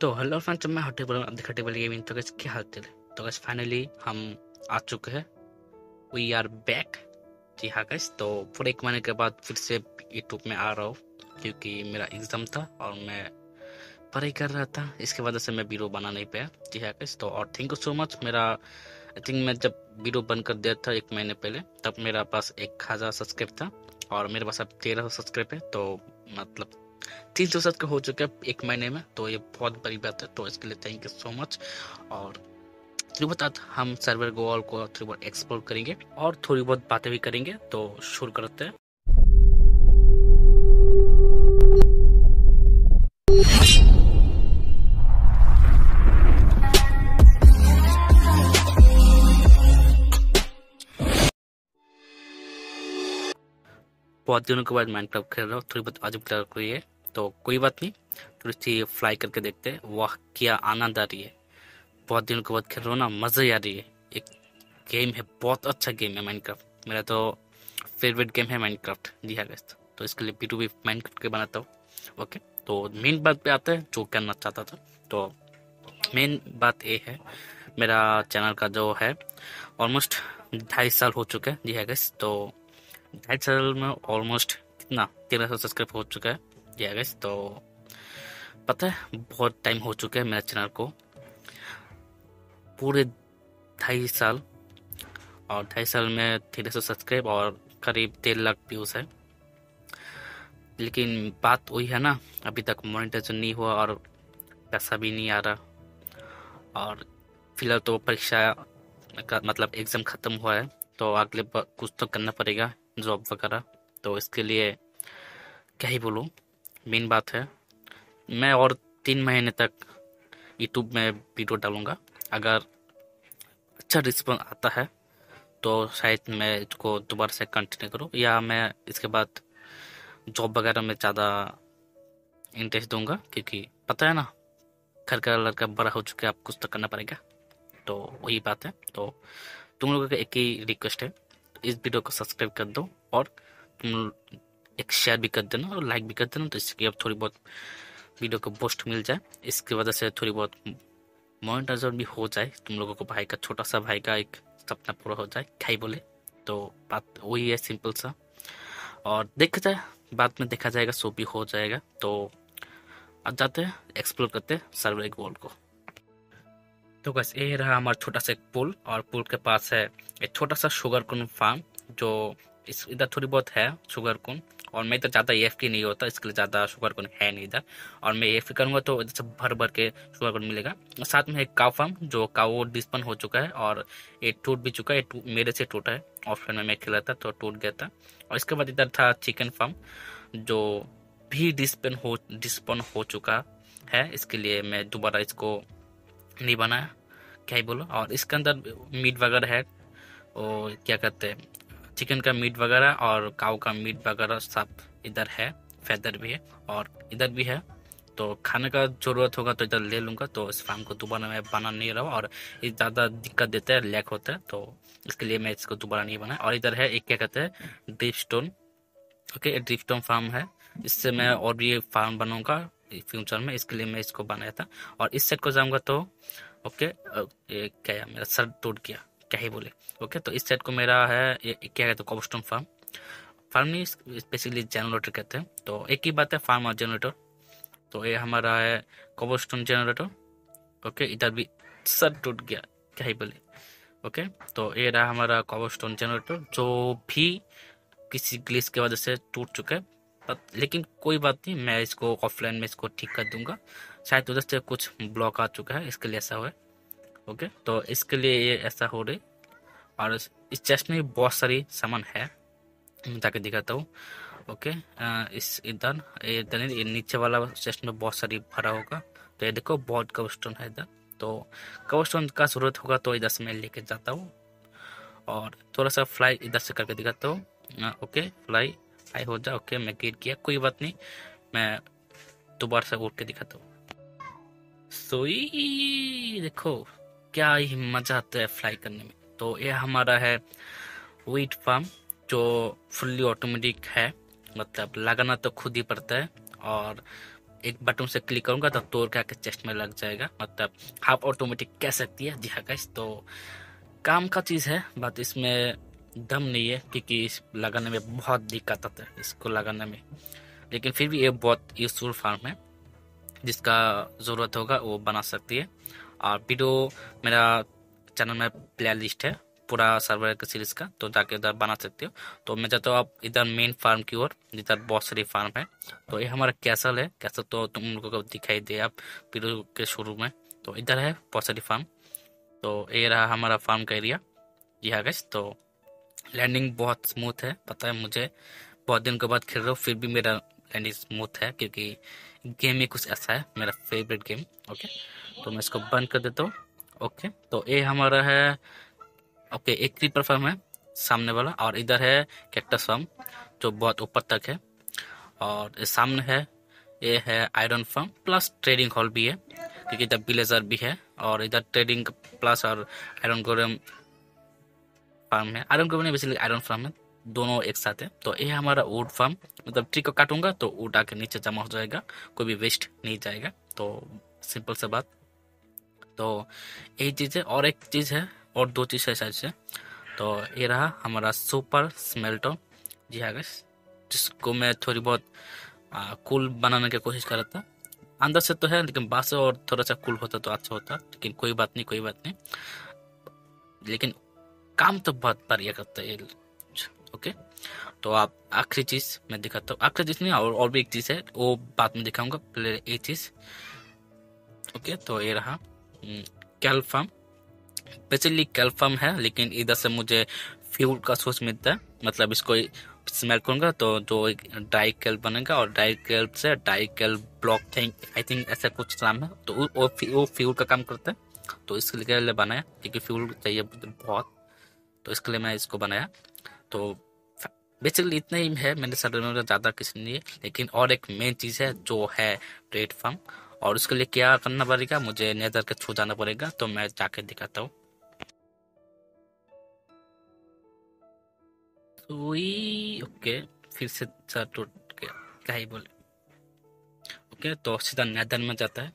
तो hello friends, मैं हूं टेबल, आप देखा टेबल गेमिंग। तो गाइस क्या हाल चाल है? तो गाइस फाइनली हम आ चुके हैं, वी आर बैक। जी हाँ गाइस, तो पूरे एक महीने के बाद फिर से यूट्यूब में आ रहा हूँ क्योंकि मेरा एग्ज़ाम था और मैं पढ़ाई कर रहा था, इसके वजह से मैं वीडियो बना नहीं पाया। जी हाँ गाइस, तो और थैंक यू सो मच। मेरा आई थिंक मैं जब वीडियो बंद कर दिया था एक महीने पहले, तब मेरा पास 1000 सब्सक्राइब था और मेरे पास अब 1300 सब्सक्राइब है। तो मतलब 300 सब्सक्राइब हो चुके हैं एक महीने में, तो ये बहुत बड़ी बात है। तो इसके लिए थैंक यू सो मच। और थोड़ी बहुत हम सर्वर गोल को थोड़ी बहुत एक्सप्लोर करेंगे और थोड़ी बहुत बातें भी करेंगे। तो शुरू करते हैं। बहुत दिनों के बाद माइनक्राफ्ट खेल रहा हूँ, थोड़ी बहुत अजीब लग रही है, तो कोई बात नहीं। थोड़ी सी फ्लाई करके देखते हैं। वाह क्या आनंद आ रही है, बहुत दिनों के बाद खेल रहा हूँ ना, मज़ा ही आ रही है। एक गेम है, बहुत अच्छा गेम है माइनक्राफ्ट, मेरा तो फेवरेट गेम है माइनक्राफ्ट। जी हाँ गाइस, तो इसके लिए वीडियो भी माइनक्राफ्ट के बनाता हूँ। ओके, तो मेन बात पे आते हैं जो करना चाहता था। तो मेन बात ये है, मेरा चैनल का जो है ऑलमोस्ट 2.5 साल हो चुका है। जी हाँ गाइस, तो 2.5 साल में ऑलमोस्ट कितना 1300 सब्सक्राइब हो चुका है। जी हाँ गाइस, तो पता है बहुत टाइम हो चुका है मेरा चैनल को, पूरे 2.5 साल, और 2.5 साल में 1300 सब्सक्राइब और करीब 1.5 लाख व्यूज़ है। लेकिन बात वही है ना, अभी तक मोनेटाइजेशन नहीं हुआ और पैसा भी नहीं आ रहा। और फिलहाल तो परीक्षा का मतलब एग्ज़ाम ख़त्म हुआ है, तो अगले कुछ तो करना पड़ेगा, जॉब वगैरह। तो इसके लिए क्या ही बोलूँ, मेन बात है मैं और 3 महीने तक यूट्यूब में वीडियो डालूँगा। अगर अच्छा रिस्पॉन्स आता है तो शायद मैं इसको दोबारा से कंटिन्यू करूँ, या मैं इसके बाद जॉब वगैरह में ज़्यादा इंटरेस्ट दूंगा, क्योंकि पता है ना घर का लड़का बड़ा हो चुका है, अब कुछ तो करना पड़ेगा। तो वही बात है। तो तुम लोगों का एक ही रिक्वेस्ट है, इस वीडियो को सब्सक्राइब कर दो और तुम एक शेयर भी कर देना और लाइक भी कर देना, तो इसकी अब थोड़ी बहुत वीडियो को बूस्ट मिल जाए। इसकी वजह से थोड़ी बहुत मोनेटाइजेशन भी हो जाए, तुम लोगों को भाई का छोटा सा भाई का एक सपना पूरा हो जाए, क्या ही बोले। तो बात वही है, सिंपल सा। और देखा जाए बाद में, देखा जाएगा, सो भी हो जाएगा। तो अब जाते हैं, एक्सप्लोर करते हैं सर्वर एक वॉल को। तो बस ये रहा हमारा छोटा सा एक पुल, और पुल के पास है एक छोटा सा शुगर कॉर्न फार्म, जो इस इधर थोड़ी बहुत है शुगर कॉर्न। और मैं तो ज़्यादा एएफके नहीं होता, इसके लिए ज़्यादा शुगर कॉर्न है नहीं इधर। और मैं एएफके करूँगा तो इधर से भर भर के शुगर कॉर्न मिलेगा। साथ में एक काव फार्म, जो काव डिस्पन हो चुका है और ये टूट भी चुका है, मेरे से टूटा है, ऑप्शन में मैं खेला था तो टूट गया था। और इसके बाद इधर था चिकन फार्म, जो भी डिस्पन हो चुका है, इसके लिए मैं दोबारा इसको नहीं बनाया, क्या ही बोलो। और इसके अंदर मीट वगैरह है, और क्या कहते हैं चिकन का मीट वगैरह और काऊ का मीट वगैरह सब इधर है, फैदर भी है और इधर भी है। तो खाने का ज़रूरत होगा तो इधर ले लूँगा। तो इस फार्म को दोबारा मैं बना नहीं रहा, और ये ज़्यादा दिक्कत देता है, लैक होता है, तो इसके लिए मैं इसको दोबारा नहीं बनाया। और इधर है एक क्या कहते हैं ड्रिपस्टोन, ओके ड्रिपस्टोन फार्म है, इससे मैं और भी ये फार्म बनाऊँगा फ्यूचर में, इसके लिए मैं इसको बनाया था। और इस साइड को जाऊँगा तो ओके क्या मेरा सर टूट गया, क्या ही बोले। ओके, तो इस साइड को मेरा है क्या कहते हैं कॉबलस्टोन फार्म नहीं, स्पेशली जनरेटर कहते हैं, तो एक ही बात है फार्म और जनरेटर। तो ये हमारा है कॉबलस्टोन जनरेटर। ओके, इधर भी सर टूट गया, क्या ही बोले। ओके, तो ये रहा हमारा कॉबलस्टोन जनरेटर, जो भी किसी ग्लिच की वजह से टूट चुका है, लेकिन कोई बात नहीं, मैं इसको ऑफलाइन में इसको ठीक कर दूंगा। शायद उधर से कुछ ब्लॉक आ चुका है, इसके लिए ऐसा हुआ है। ओके, तो इसके लिए ये ऐसा हो रही। और इस चेस्ट में बहुत सारी सामान है, मैं जाके दिखाता हूँ। ओके, इस इधर नीचे वाला चेस्ट में बहुत सारी भरा होगा, तो ये देखो बहुत कॉबलस्टोन है इधर, तो कॉबलस्टोन का जरूरत होगा तो इधर से मैं लेके जाता हूँ। और थोड़ा सा फ्लाई इधर से करके दिखाता हूँ। ओके, फ्लाई आई हो जा। ओके, मैं गिर गया, कोई बात नहीं, मैं दोबारा से उठ के दिखाता हूँ। सोई देखो क्या ही मज़ा आता है फ्लाई करने में। तो ये हमारा है वीट फार्म, जो फुल्ली ऑटोमेटिक है, मतलब लगाना तो खुद ही पड़ता है। और एक बटन से क्लिक करूंगा तो तोड़ के आके चेस्ट में लग जाएगा, मतलब हाफ ऑटोमेटिक कह सकती है। जी हाँ गाइस, तो काम का चीज़ है, बात इसमें दम नहीं है क्योंकि इस लगाने में बहुत दिक्कत आता है इसको लगाने में, लेकिन फिर भी ये बहुत यूजफुल फार्म है, जिसका ज़रूरत होगा वो बना सकती है। और वीडियो मेरा चैनल में प्ले लिस्ट है पूरा सर्वर के सीरीज का, तो जाके उधर बना सकते हो। तो मैं चाहता हूँ आप इधर मेन फार्म की ओर, जिधर बहुत सारी फार्म है। तो ये हमारा कैसल है, कैसल तो तुम लोगों को दिखाई दे आप वीडियो के शुरू में, तो इधर है बहुत सारी फार्म। तो ये रहा हमारा फार्म का एरिया। जी हाँ गाइस, तो लैंडिंग बहुत स्मूथ है, पता है मुझे बहुत दिन के बाद खेल रहा हूँ फिर भी मेरा लैंडिंग स्मूथ है, क्योंकि गेम ही कुछ ऐसा है, मेरा फेवरेट गेम। ओके, तो मैं इसको बंद कर देता हूँ। ओके, तो ये हमारा है ओके, एक क्रीपर फार्म है सामने वाला, और इधर है कैक्टस फार्म जो बहुत ऊपर तक है, और सामने है ये है iron farm, plus trading hall भी है क्योंकि इधर विलेजर भी है, और इधर ट्रेडिंग प्लस और आयरन गोरम फार्म है, iron golem basically iron farm है, दोनों एक साथ है। तो ये हमारा वुड फार्म, मतलब ट्री को काटूंगा तो वुड आके नीचे जमा हो जाएगा, कोई भी वेस्ट नहीं जाएगा, तो सिंपल सा बात। तो यही चीज़ है, और एक चीज़ है और दो चीज़ है शायद से। तो ये रहा हमारा सुपर स्मेल्टर। जी हाँ गाइस, जिसको मैं थोड़ी बहुत कूल बनाने की कोशिश कर रहा था, अंदर से तो है लेकिन बाहर से और थोड़ा सा कूल होता तो अच्छा होता, लेकिन कोई बात नहीं, कोई बात नहीं, लेकिन काम तो बहुत बढ़िया करता है। ओके, तो आप आखिरी चीज़ मैं दिखाता हूँ, आखिरी चीज़ नहीं और भी एक चीज़ है वो बाद में दिखाऊँगा, पहले ये चीज़। ओके, तो ये रहा kelp farm, basically kelp farm है, लेकिन इधर से मुझे फ्यूल का सोर्स मिलता है, मतलब इसको स्मेल करूँगा तो जो एक ड्राई कैल बनेगा, और ड्राई कैल से dry kelp block thing I think ऐसा कुछ नाम है, तो वो फ्यूल का काम करता है, तो इसके लिए बनाया क्योंकि फ्यूल चाहिए बहुत, तो इसके लिए मैं इसको बनाया। तो बेसिकली इतना ही है, मैंने सर्वर में ज़्यादा किसी नहीं है, लेकिन और एक मेन चीज़ है जो है ट्रेड फार्म, और उसके लिए क्या करना पड़ेगा, मुझे नेदर के छू जाना पड़ेगा, तो मैं जाके दिखाता हूँ। ओके, फिर से सर टूट गया, क्या ही बोले। ओके, तो सीधा नेदर में जाता है।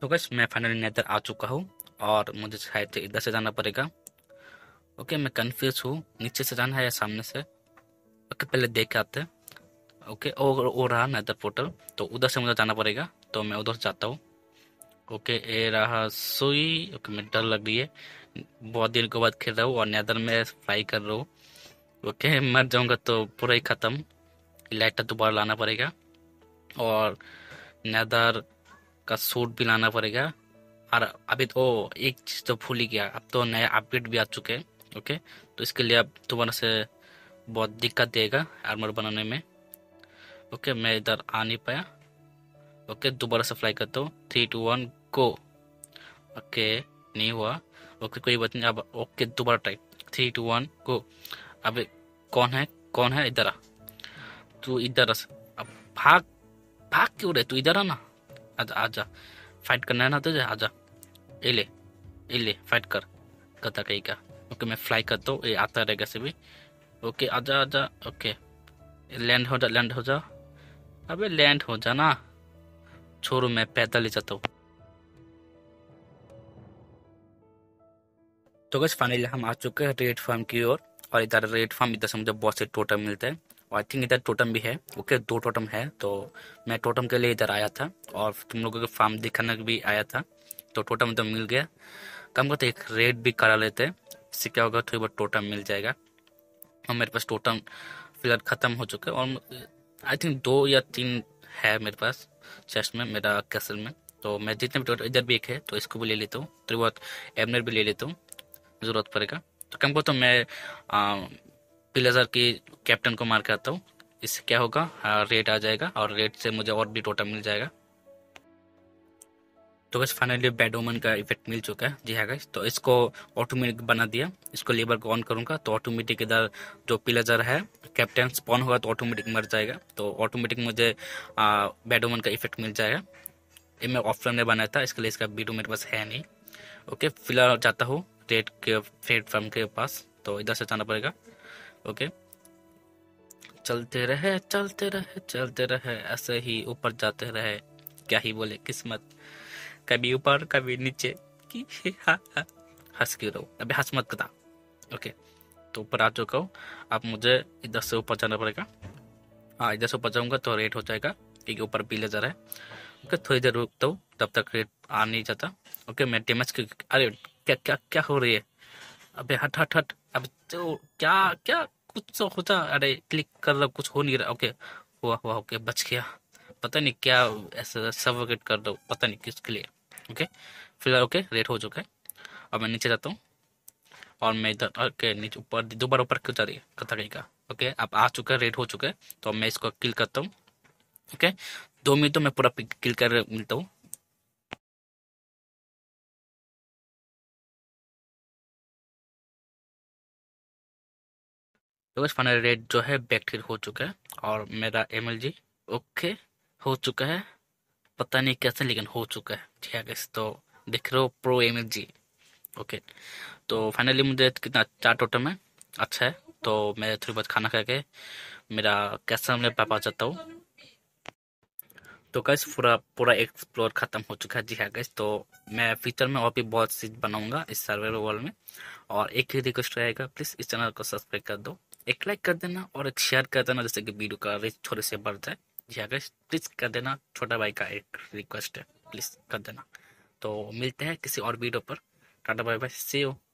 तो गाइस, मैं फाइनली नेदर आ चुका हूँ, और मुझे शायद इधर से जाना पड़ेगा। ओके, मैं कंफ्यूज हूँ, नीचे से जाना है या सामने से। ओके, पहले देख के आते हैं। ओके, और रहा नेदर पोर्टल, तो उधर से मुझे जाना पड़ेगा, तो मैं उधर जाता हूँ। ओके, ये रहा सुई। ओके, मैं डर लग रही है, बहुत देर के बाद खेल रहा हूँ और नेदर में फ्लाई कर रहा हूँ। ओके, मर जाऊँगा तो पूरा ही ख़त्म, लाइटर दोबारा लाना पड़ेगा, और नेदर का सूट भी लाना पड़ेगा। और अभी तो एक चीज़ तो भूल ही गया, अब तो नया अपडेट भी आ चुके हैं। ओके, तो इसके लिए अब दोबारा से बहुत दिक्कत देगा आर्मर बनाने में। ओके, मैं इधर आ नहीं पाया। ओके, दोबारा से फ्लाई करता हूँ, 3 2 1 गो। ओके, नहीं हुआ। ओके, कोई बात नहीं, अब ओके दोबारा ट्राई, 3 2 1 गो। अबे कौन है इधर आ, तू इधर आ, अब भाग क्यों रहे, तू इधर आ ना, आजा फाइट करना है ना तुझे, आजा, ले फाइट कर कता कहीं का। ओके, मैं फ्लाई करता हूँ, ये आता रहेगा से भी। ओके, आजा। ओके, लैंड हो जा, अबे लैंड हो जा ना, छोड़ो मैं पैदल ही जाता हूँ। तो गाइस, फाइनली हम आ चुके हैं रेड फार्म की ओर, और इधर रेड फार्म, इधर से मुझे बहुत से टोटम मिलते हैं, और आई थिंक इधर टोटम भी है। ओके, 2 टोटम है, तो मैं टोटम के लिए इधर आया था, और तुम लोगों के फार्म दिखाने भी आया था, तो टोटम तो मिल गया। कम करते एक रेड भी करा लेते हैं, इससे क्या होगा थोड़ी बहुत टोटम मिल जाएगा। और मेरे पास टोटम फिलहाल ख़त्म हो चुका है, और आई थिंक 2 या 3 है मेरे पास चेस्ट में, मेरा कैसल में। तो मैं जितने भी टोटल, इधर भी एक है तो इसको भी ले लेता हूँ, थोड़ी बहुत एबनर भी ले लेता हूँ, ज़रूरत पड़ेगा। तो कम को तो मैं पिलजर की कैप्टन को मार के आता हूँ, इससे क्या होगा रेड आ जाएगा, और रेड से मुझे और भी टोटम मिल जाएगा। तो बस फाइनली बैड वुमन का इफेक्ट मिल चुका है। जी हाँ गाइस, तो इसको ऑटोमेटिक बना दिया, इसको लेबर को ऑन करूँगा तो ऑटोमेटिक इधर जो पिलजर है कैप्टन स्पॉन होगा तो ऑटोमेटिक मर जाएगा, तो ऑटोमेटिक मुझे बैड वुमन का इफेक्ट मिल जाएगा। ये मैं ऑफलाइन में बनाया था, इसके लिए इसका वीडियो मेरे पास है नहीं। ओके, फिलहाल जाता हूँ रेड फार्म के पास, तो इधर से जाना पड़ेगा। ओके, चलते रहे ऐसे ही ऊपर जाते रहे। क्या ही बोले, किस्मत, कभी ऊपर कभी नीचे। हंस के रहो, अभी हंस मत कदा। ओके, तो ऊपर आ चुका हूँ। अब मुझे इधर से ऊपर जाना पड़ेगा। हाँ, इधर से ऊपर जाऊँगा तो रेड हो जाएगा क्योंकि ऊपर पीले जा रहा है। ओके, थोड़ी देर रुकता हूँ, तब तक रेड आ नहीं जाता। ओके, मैं डैमेज, अरे क्या क्या क्या हो रही है? अबे हट हट हट, अब तो क्या क्या कुछ तो होता। अरे क्लिक कर रहा, कुछ हो नहीं रहा। ओके, हुआ हुआ, ओके बच गया। पता नहीं क्या ऐसा सबोकेट कर दो, पता नहीं किसके लिए। ओके, फिलहाल ओके रेड हो चुका है। अब मैं नीचे जाता हूँ और मैं इधर, ओके नीचे ऊपर दोबारा ऊपर क्यों जा रही है कथा कहीं का। ओके, अब आ चुका है, रेड हो चुका है, तो मैं इसको किल करता हूँ। ओके, 2 मिनट में पूरा किल कर मिलता हूँ। तो बस फाइनल रेड जो है बैक ठीक हो चुका है और मेरा MLG ओके हो चुका है। पता नहीं कैसे लेकिन हो चुका है। ठीक है, तो देख रहे हो प्रो MLG। ओके, तो फाइनली मुझे कितना 4 टोटम है, अच्छा है। तो मैं थोड़ी बहुत खाना खा के मेरा कैसा मैं पापा जाता हूँ। तो गाइस पूरा एक्सप्लोर खत्म हो चुका है। जी हाँ गाइस, तो मैं फ्यूचर में और भी बहुत चीज बनाऊंगा इस सर्वर वर्ल्ड में। और एक ही रिक्वेस्ट रहेगा, प्लीज इस चैनल को सब्सक्राइब कर दो, एक लाइक कर देना और एक शेयर कर देना, जैसे कि वीडियो का रीच थोड़े से बढ़ जाए। जी हाँ गाइस, प्लीज कर देना, छोटा भाई का एक रिक्वेस्ट है, प्लीज कर देना। तो मिलते हैं किसी और वीडियो पर। Tata bye bye, see you.